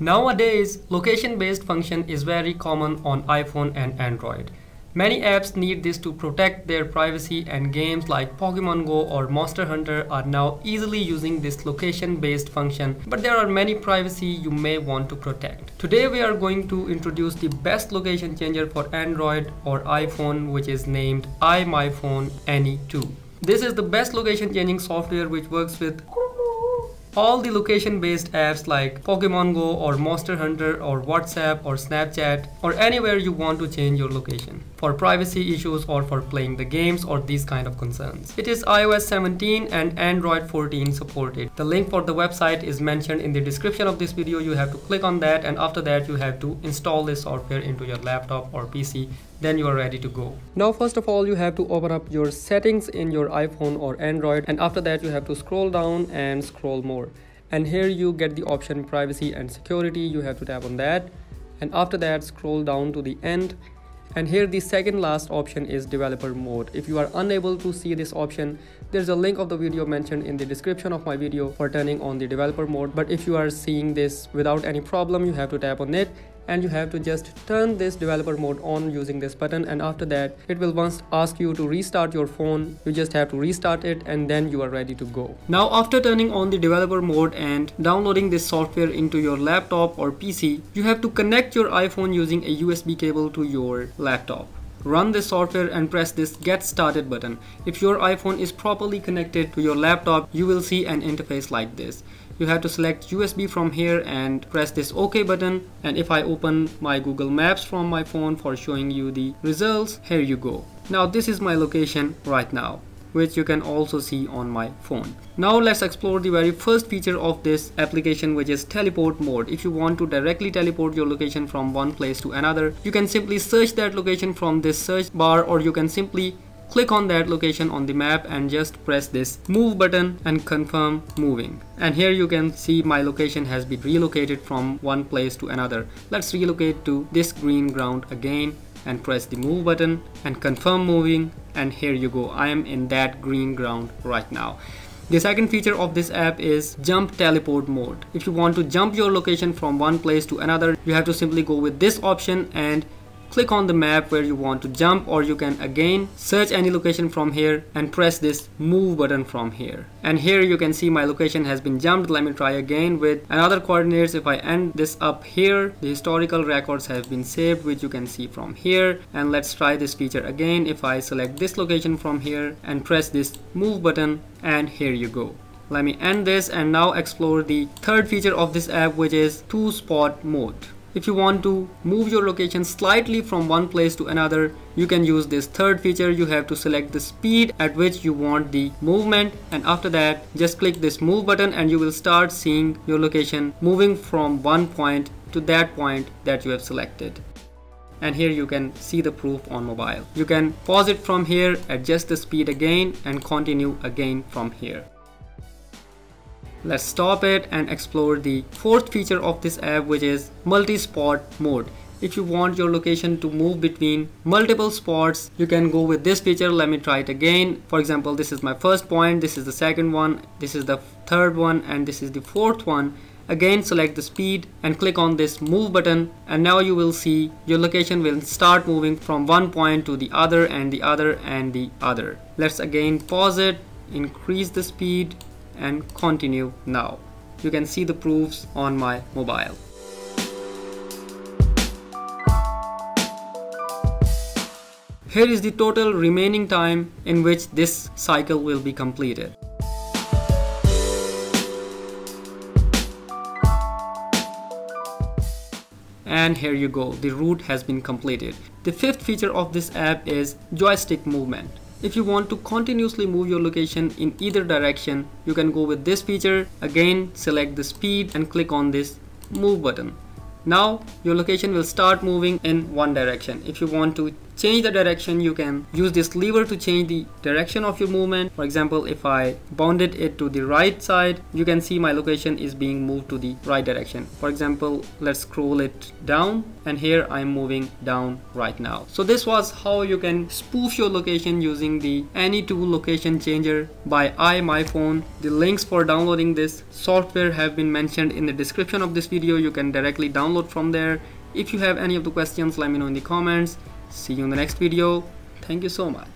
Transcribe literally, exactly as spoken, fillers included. Nowadays, location-based function is very common on iPhone and Android. Many apps need this to protect their privacy, and games like Pokémon Go or Monster Hunter are now easily using this location-based function, but there are many privacy you may want to protect. Today we are going to introduce the best location changer for Android or iPhone, which is named iMyFone AnyTo. This is the best location changing software which works with all the location-based apps like Pokémon Go or Monster Hunter or WhatsApp or Snapchat or anywhere you want to change your location for privacy issues or for playing the games or these kind of concerns. It is i O S seventeen and Android fourteen supported. The link for the website is mentioned in the description of this video. You have to click on that, and after that you have to install this software into your laptop or P C. Then you are ready to go. Now first of all you have to open up your settings in your iPhone or Android, and after that you have to scroll down and scroll more. And here you get the option privacy and security. You have to tap on that, and after that scroll down to the end, and here the second last option is developer mode. If you are unable to see this option, there's a link of the video mentioned in the description of my video for turning on the developer mode, but if you are seeing this without any problem, you have to tap on it. And you have to just turn this developer mode on using this button, and after that it will once ask you to restart your phone. You just have to restart it, and then you are ready to go. Now after turning on the developer mode and downloading this software into your laptop or P C, you have to connect your iPhone using a U S B cable to your laptop. Run this software and press this Get Started button. If your iPhone is properly connected to your laptop, you will see an interface like this. You have to select U S B from here and press this OK button. And if I open my Google Maps from my phone for showing you the results, here you go. Now this is my location right now, which you can also see on my phone. Now let's explore the very first feature of this application, which is teleport mode. If you want to directly teleport your location from one place to another, you can simply search that location from this search bar, or you can simply click on that location on the map and just press this move button and confirm moving. And here you can see my location has been relocated from one place to another. Let's relocate to this green ground again and press the move button and confirm moving, and here you go, I am in that green ground right now. The second feature of this app is jump teleport mode. If you want to jump your location from one place to another, you have to simply go with this option and click on the map where you want to jump, or you can again search any location from here and press this move button from here. And here you can see my location has been jumped. Let me try again with another coordinates. If I end this up here, the historical records have been saved, which you can see from here. And let's try this feature again. If I select this location from here and press this move button, and here you go. Let me end this and now explore the third feature of this app, which is two spot mode. If you want to move your location slightly from one place to another, you can use this third feature. You have to select the speed at which you want the movement, and after that just click this move button, and you will start seeing your location moving from one point to that point that you have selected. And here you can see the proof on mobile. You can pause it from here, adjust the speed again, and continue again from here. Let's stop it and explore the fourth feature of this app, which is multi-spot mode. If you want your location to move between multiple spots, you can go with this feature. Let me try it again. For example, this is my first point, this is the second one, this is the third one, and this is the fourth one. Again, select the speed and click on this move button, and now you will see your location will start moving from one point to the other and the other and the other. Let's again pause it, increase the speed, and continue. Now you can see the proofs on my mobile. Here is the total remaining time in which this cycle will be completed. And here you go, the route has been completed. The fifth feature of this app is joystick movement. If you want to continuously move your location in either direction, you can go with this feature. Again, select the speed and click on this move button. Now your location will start moving in one direction. If you want to change the direction. You can use this lever to change the direction of your movement. For example, if I bounded it to the right side, you can see my location is being moved to the right direction. For example, let's scroll it down, and here I'm moving down right now. So this was how you can spoof your location using the AnyTo location changer by iMyFone. The links for downloading this software have been mentioned in the description of this video. You can directly download from there. If you have any of the questions, let me know in the comments. See you in the next video. Thank you so much.